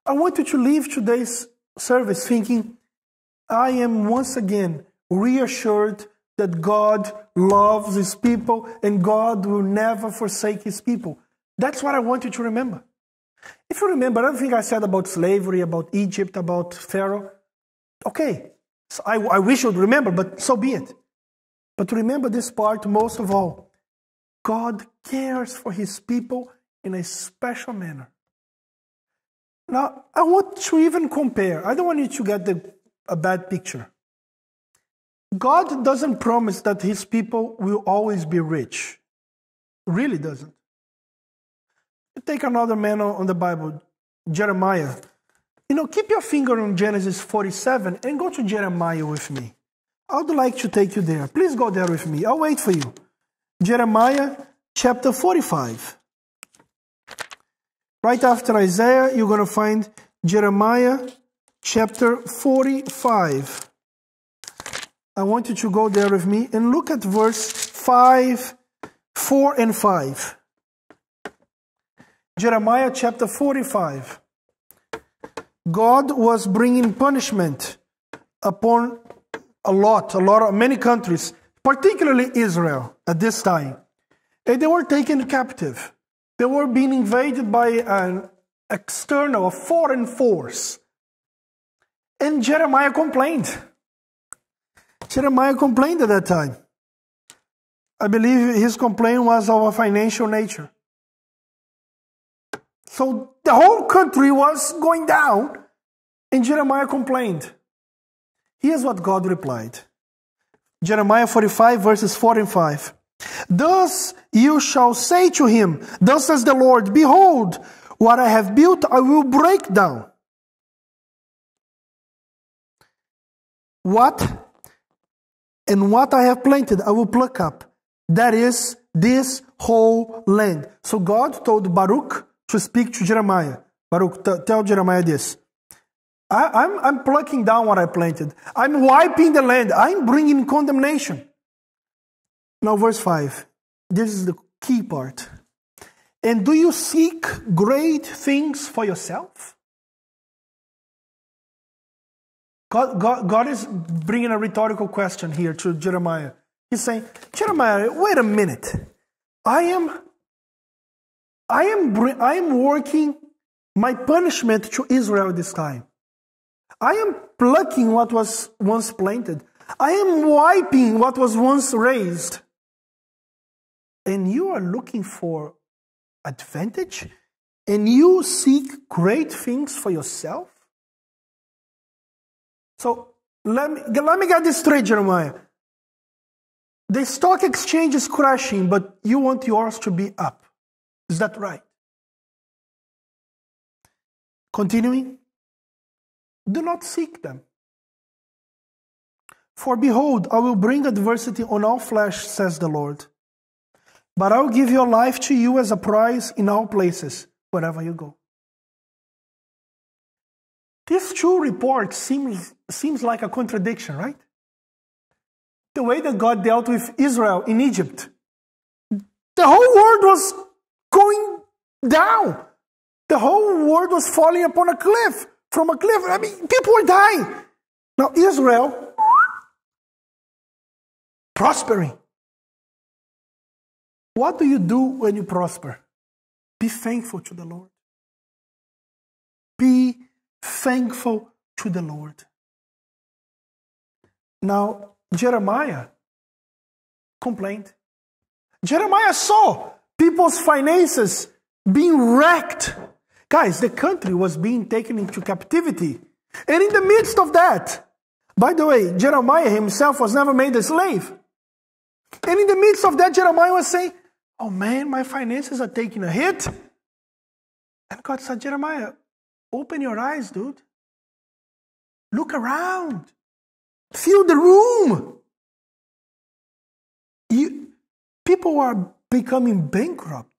I want you to leave today's service thinking, I am once again reassured that God loves his people and God will never forsake his people. That's what I want you to remember. If you remember everything I said about slavery, about Egypt, about Pharaoh, okay, so I, I wish you'd remember, but so be it. But remember this part most of all. God cares for his people in a special manner. Now, I want to even compare. I don't want you to get the, a bad picture. God doesn't promise that his people will always be rich. Really doesn't. You take another man on the Bible, Jeremiah. You know, keep your finger on Genesis forty-seven and go to Jeremiah with me. I would like to take you there. Please go there with me. I'll wait for you. Jeremiah chapter forty-five. Right after Isaiah, you're going to find Jeremiah chapter forty-five. I want you to go there with me and look at verse five, four and five. Jeremiah chapter forty-five. God was bringing punishment upon a lot, a lot of many countries, particularly Israel at this time. And they were taken captive. They were being invaded by an external, a foreign force. And Jeremiah complained. Jeremiah complained at that time. I believe his complaint was of a financial nature. So the whole country was going down, and Jeremiah complained. Here's what God replied. Jeremiah forty-five, verses four and five. Thus you shall say to him, thus says the Lord, behold, what I have built I will break down. What and what I have planted I will pluck up. That is this whole land. So God told Baruch to speak to Jeremiah. Baruch, tell Jeremiah this. I, I'm, I'm plucking down what I planted. I'm wiping the land. I'm bringing condemnation. Now verse five. This is the key part. And do you seek great things for yourself? God, God, God is bringing a rhetorical question here to Jeremiah. He's saying, Jeremiah, wait a minute. I am... I am, I am working my punishment to Israel this time. I am plucking what was once planted. I am wiping what was once raised. And you are looking for advantage? And you seek great things for yourself? So, let me, let me get this straight, Jeremiah. The stock exchange is crashing, but you want yours to be up. Is that right? Continuing. Do not seek them. For behold, I will bring adversity on all flesh, says the Lord. But I will give your life to you as a prize in all places, wherever you go. These two reports seems, seems like a contradiction, right? The way that God dealt with Israel in Egypt. The whole world was going down. The whole world was falling upon a cliff, from a cliff. I mean, people were dying. Now Israel, prospering. What do you do when you prosper? Be thankful to the Lord. Be thankful to the Lord. Now, Jeremiah complained. Jeremiah saw people's finances being wrecked. Guys, the country was being taken into captivity. And in the midst of that, by the way, Jeremiah himself was never made a slave. And in the midst of that, Jeremiah was saying, oh man, my finances are taking a hit. And God said, Jeremiah, open your eyes, dude. Look around. Feel the room. You, people are becoming bankrupt.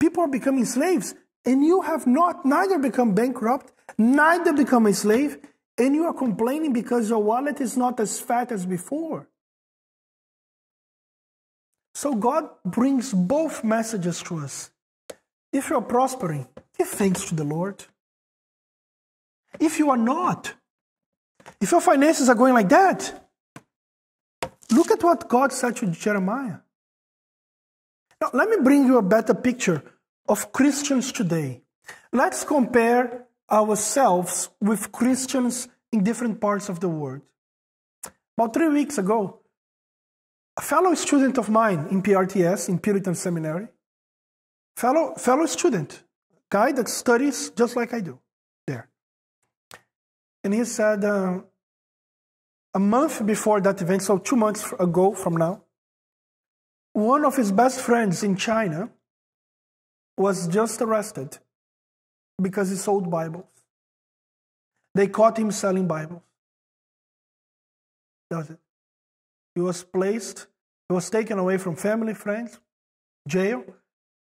People are becoming slaves, and you have not neither become bankrupt, neither become a slave, and you are complaining because your wallet is not as fat as before. So God brings both messages to us. If you are prospering, give thanks to the Lord. If you are not, if your finances are going like that, look at what God said to Jeremiah. Now, let me bring you a better picture of Christians today. Let's compare ourselves with Christians in different parts of the world. About three weeks ago, a fellow student of mine in P R T S, in Puritan Seminary, fellow, fellow student, guy that studies just like I do there. And he said, uh, a month before that event, so two months ago from now, one of his best friends in China was just arrested because he sold Bibles. They caught him selling Bibles. That's it. He was placed, he was taken away from family, friends, jail.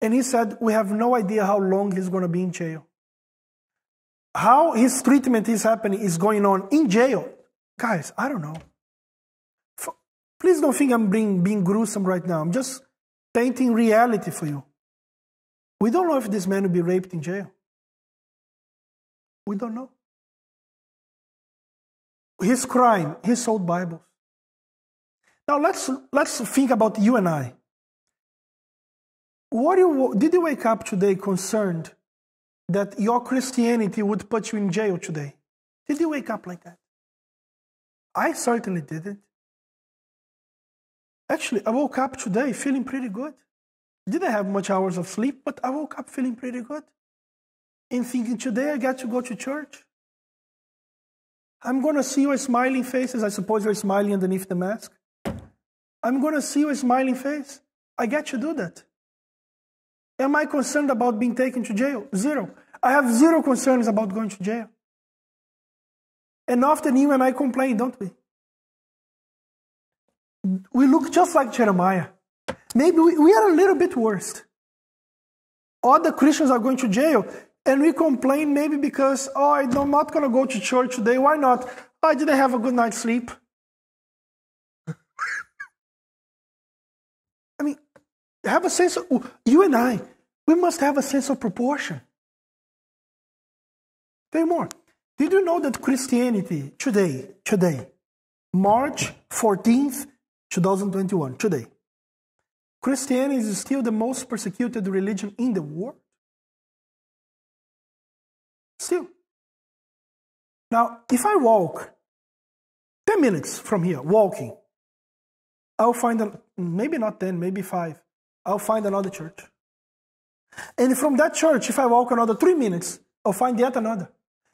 And he said, we have no idea how long he's going to be in jail. How his treatment is happening, is going on in jail. Guys, I don't know. Please don't think I'm being, being gruesome right now. I'm just painting reality for you. We don't know if this man will be raped in jail. We don't know. His crime, he sold Bibles. Now let's, let's think about you and I. What you, did you wake up today concerned that your Christianity would put you in jail today? Did you wake up like that? I certainly didn't. Actually, I woke up today feeling pretty good. Didn't have much hours of sleep, but I woke up feeling pretty good. And thinking, today I got to go to church. I'm going to see your smiling faces. I suppose you're smiling underneath the mask. I'm going to see your smiling face. I get to do that. Am I concerned about being taken to jail? Zero. I have zero concerns about going to jail. And often you and I complain, don't we? We look just like Jeremiah. Maybe we, we are a little bit worse. Other Christians are going to jail. And we complain maybe because, oh, I'm not going to go to church today. Why not? I didn't have a good night's sleep. I mean, have a sense of, you and I, we must have a sense of proportion. Tell you more. Did you know that Christianity today, today, March fourteenth, two thousand twenty-one, today, Christianity is still the most persecuted religion in the world? Still. Now, if I walk ten minutes from here, walking, I'll find, an, maybe not ten, maybe five, I'll find another church. And from that church, if I walk another three minutes, I'll find yet another.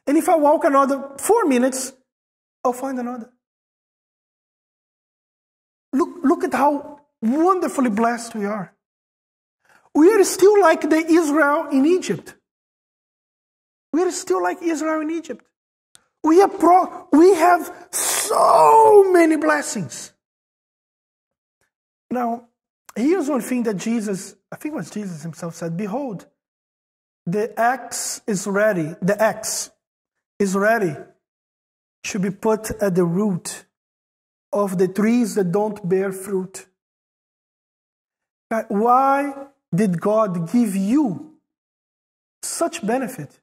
And if I walk another four minutes, I'll find another. Look, look at how wonderfully blessed we are. We are still like the Israel in Egypt. We are still like Israel in Egypt. We, are pro we have so many blessings. Now, here's one thing that Jesus, I think it was Jesus himself said, behold, the axe is ready. The axe is ready to be put at the root of the trees that don't bear fruit. Why did God give you such benefit?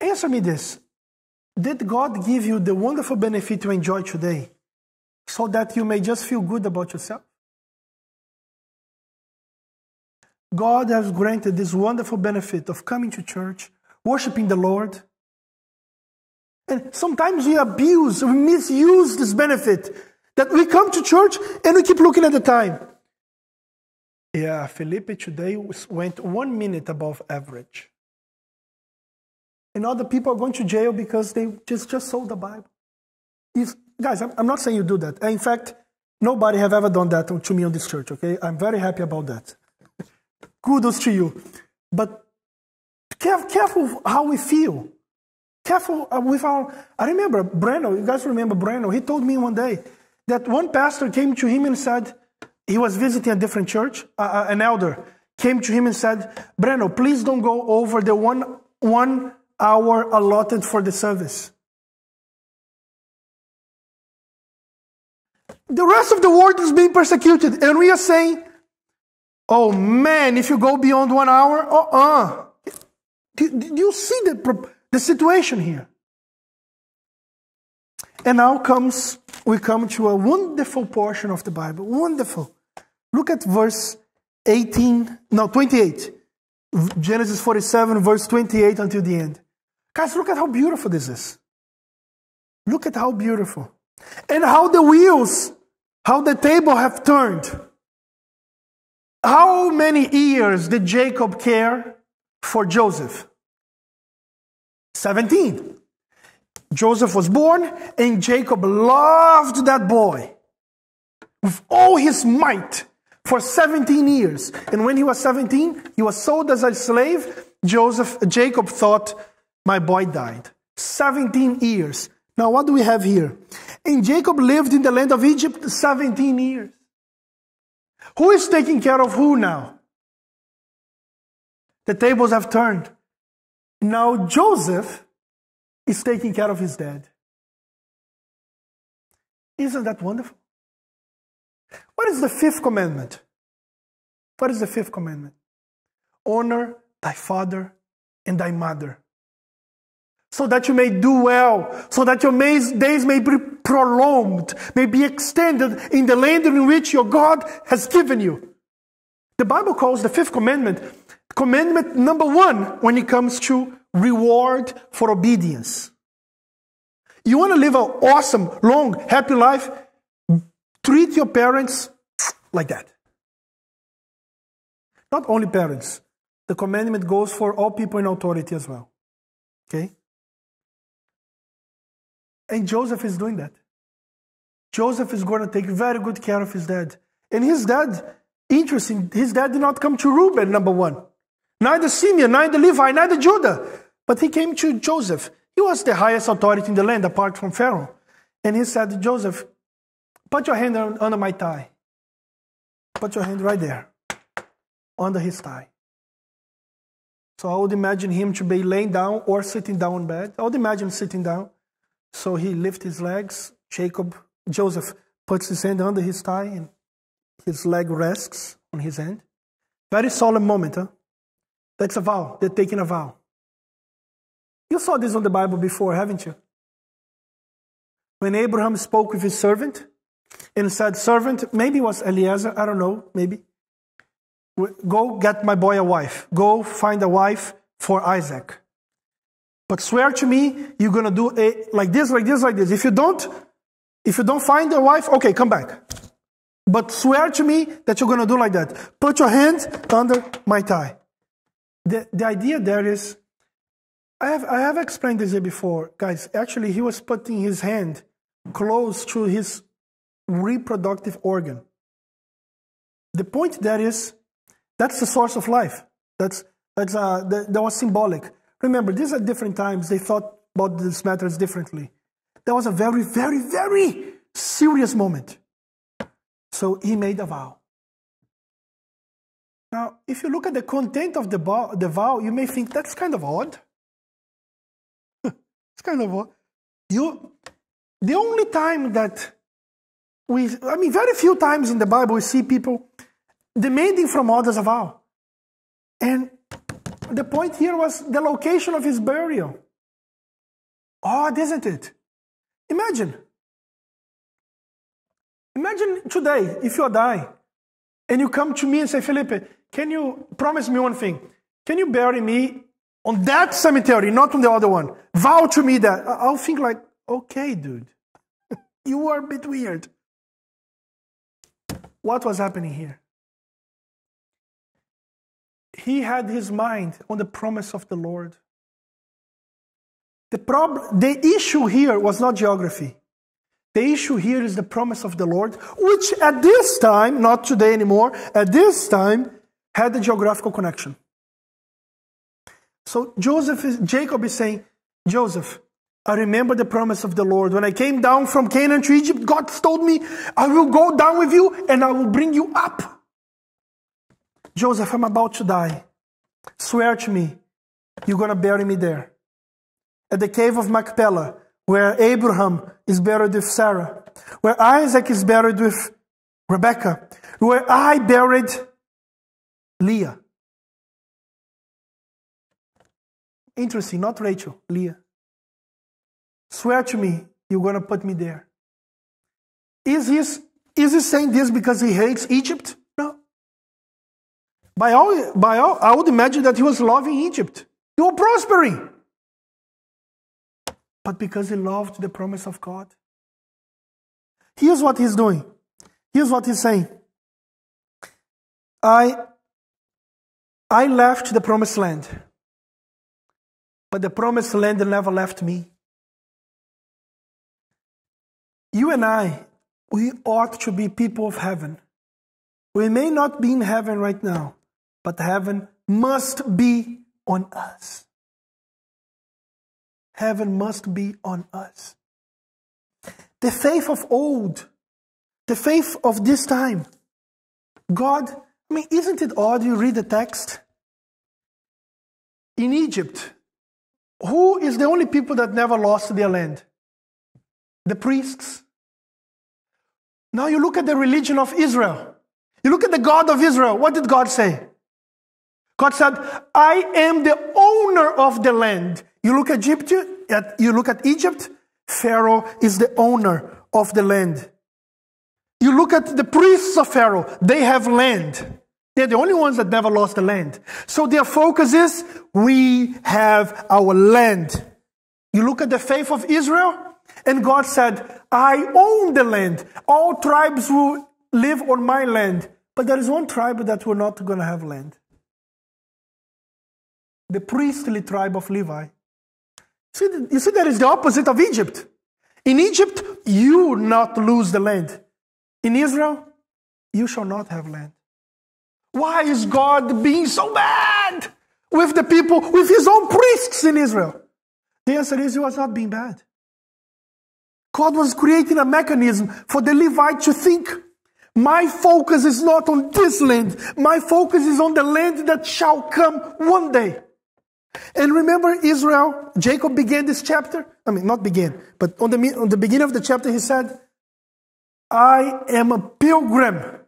Answer me this. Did God give you the wonderful benefit you enjoy today so that you may just feel good about yourself? God has granted this wonderful benefit of coming to church, worshiping the Lord. And sometimes we abuse, we misuse this benefit that we come to church and we keep looking at the time. Yeah, Felipe today went one minute above average. And other people are going to jail because they just, just sold the Bible. If, guys, I'm, I'm not saying you do that. In fact, nobody have ever done that to me on this church, okay? I'm very happy about that. Kudos to you. But careful how we feel. Careful with our... I remember Breno, you guys remember Breno, he told me one day that one pastor came to him and said, he was visiting a different church, uh, an elder, came to him and said, Breno, please don't go over the one, one hour allotted for the service. The rest of the world is being persecuted, and we are saying, oh man, if you go beyond one hour, uh-uh. Do, do you see the, the situation here? And now comes, we come to a wonderful portion of the Bible. Wonderful. Look at verse eighteen, no, twenty-eight. Genesis forty-seven, verse twenty-eight until the end. Guys, look at how beautiful this is. Look at how beautiful. And how the wheels, how the table have turned. How many years did Jacob care for Joseph? seventeen. Joseph was born, and Jacob loved that boy with all his might for seventeen years. And when he was seventeen, he was sold as a slave. Joseph, Jacob thought, my boy died. seventeen years. Now, what do we have here? And Jacob lived in the land of Egypt seventeen years. Who is taking care of who now? The tables have turned. Now, Joseph is taking care of his dad. Isn't that wonderful? What is the fifth commandment? What is the fifth commandment? Honor thy father and thy mother, so that you may do well, so that your days may be prolonged, may be extended in the land in which your God has given you. The Bible calls the fifth commandment, commandment number one when it comes to reward for obedience. You want to live an awesome, long, happy life? Treat your parents like that. Not only parents. The commandment goes for all people in authority as well. Okay? And Joseph is doing that. Joseph is going to take very good care of his dad. And his dad, interesting, his dad did not come to Reuben, number one. Neither Simeon, neither Levi, neither Judah. But he came to Joseph. He was the highest authority in the land, apart from Pharaoh. And he said, Joseph, put your hand under my thigh. Put your hand right there, under his thigh. So I would imagine him to be laying down or sitting down in bed. I would imagine sitting down. So he lifts his legs. Jacob, Joseph puts his hand under his thigh and his leg rests on his hand. Very solemn moment, huh? That's a vow. They're taking a vow. You saw this on the Bible before, haven't you? When Abraham spoke with his servant and said, servant, maybe it was Eliezer, I don't know, maybe. Go get my boy a wife. Go find a wife for Isaac. But swear to me, you're going to do a, like this, like this, like this. If you don't, if you don't find a wife, okay, come back. But swear to me that you're going to do like that. Put your hand under my thigh. The, the idea there is, I have, I have explained this here before, guys. Actually, he was putting his hand close to his reproductive organ. The point there is, that's the source of life. That's, that's, uh, that, that was symbolic. Remember, these are different times. They thought about these matters differently. That was a very, very, very serious moment. So he made a vow. Now, if you look at the content of the, the vow, you may think that's kind of odd. It's kind of odd. You, the only time that we, I mean, very few times in the Bible we see people demanding from others a vow. And the point here was the location of his burial. Odd, isn't it? Imagine. Imagine today, if you die, and you come to me and say, Felipe, can you promise me one thing? Can you bury me on that cemetery, not on the other one? Vow to me that. I'll think like, okay, dude, you are a bit weird. What was happening here? He had his mind on the promise of the Lord. The problem, the issue here was not geography. The issue here is the promise of the Lord, which at this time, not today anymore, at this time, had a geographical connection. So Joseph is, Jacob is saying, Joseph, I remember the promise of the Lord. When I came down from Canaan to Egypt, God told me, I will go down with you and I will bring you up. Joseph, I'm about to die. Swear to me, you're going to bury me there. At the cave of Machpelah, where Abraham is buried with Sarah, where Isaac is buried with Rebekah, where I buried Leah. Interesting, not Rachel, Leah. Swear to me, you're going to put me there. Is he, is he saying this because he hates Egypt? By all, by all, I would imagine that he was loving Egypt. They were prospering. But because he loved the promise of God. Here's what he's doing. Here's what he's saying. I, I left the promised land. But the promised land never left me. You and I, we ought to be people of heaven. We may not be in heaven right now. But heaven must be on us. heaven must be on us. The faith of old, the faith of this time. God, I mean, isn't it odd? You read the text. In Egypt, who is the only people that never lost their land? The priests. Now you look at the religion of Israel. You look at the God of Israel. What did God say? God said, I am the owner of the land. You look at Egypt, you look at Egypt, Pharaoh is the owner of the land. You look at the priests of Pharaoh, they have land. They're the only ones that never lost the land. So their focus is, we have our land. You look at the faith of Israel, and God said, I own the land. All tribes will live on my land. But there is one tribe that we're not going to have land. The priestly tribe of Levi. See, you see, that is the opposite of Egypt. In Egypt, you will not lose the land. In Israel, you shall not have land. Why is God being so bad with the people, with his own priests in Israel? The answer is he was not being bad. God was creating a mechanism for the Levite to think, my focus is not on this land. My focus is on the land that shall come one day. And remember Israel, Jacob began this chapter. I mean, not began, but on the, on the beginning of the chapter, he said, I am a pilgrim.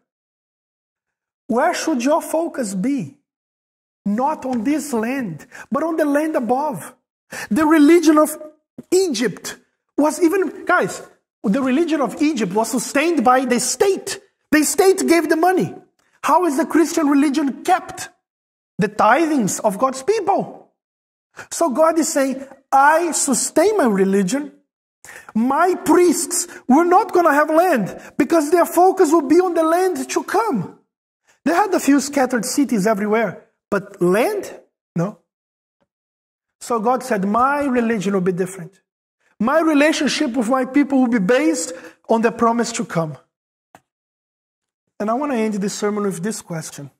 Where should your focus be? Not on this land, but on the land above. The religion of Egypt was even, guys, the religion of Egypt was sustained by the state. The state gave the money. How is the Christian religion kept? The tithings of God's people. So God is saying, I sustain my religion. My priests were not going to have land because their focus will be on the land to come. They had a few scattered cities everywhere, but land? No. So God said, my religion will be different. My relationship with my people will be based on the promise to come. And I want to end this sermon with this question.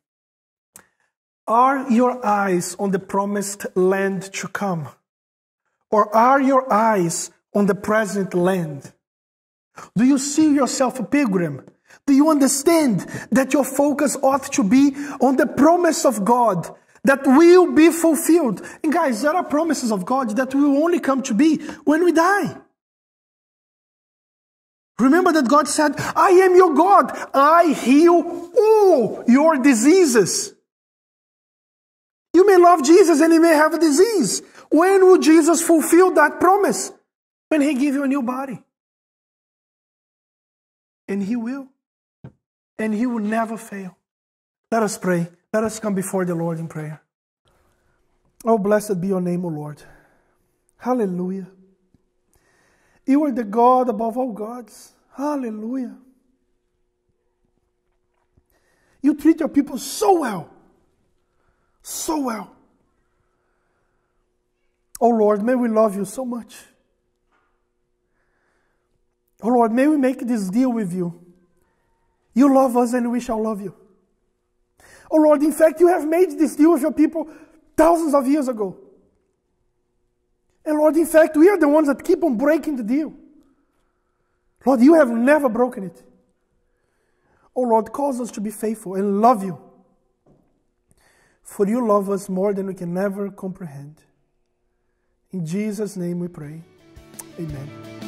Are your eyes on the promised land to come? Or are your eyes on the present land? Do you see yourself a pilgrim? Do you understand that your focus ought to be on the promise of God that will be fulfilled? And guys, there are promises of God that will only come to be when we die. Remember that God said, I am your God. I heal all your diseases. You may love Jesus and you may have a disease. When will Jesus fulfill that promise? When he gives you a new body. And he will. And he will never fail. Let us pray. Let us come before the Lord in prayer. Oh, blessed be your name, O Lord. Hallelujah. You are the God above all gods. Hallelujah. You treat your people so well. So well. Oh, Lord, may we love you so much. Oh Lord, may we make this deal with you. You love us and we shall love you. Oh Lord, in fact, you have made this deal with your people thousands of years ago. And Lord, in fact, we are the ones that keep on breaking the deal. Lord, you have never broken it. Oh Lord, cause us to be faithful and love you. For you love us more than we can ever comprehend. In Jesus' name we pray. Amen.